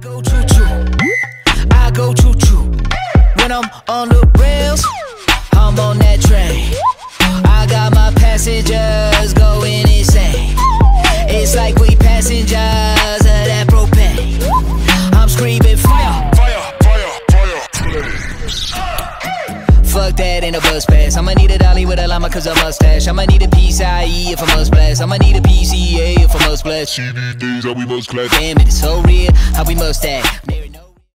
go choo-choo, I go choo-choo. When I'm on the rails, I'm on that train. I got my passengers going insane. It's like we passengers of that propane. I'm screaming fire, fire, fire, fire. Fuck that in a bus pass. I'ma need a dolly with a llama cause a mustache. I'ma need a PCIe if I must blast. I'ma need a PCA if I must blast. CBDs how we must clap. Damn it, it's so real how we must act.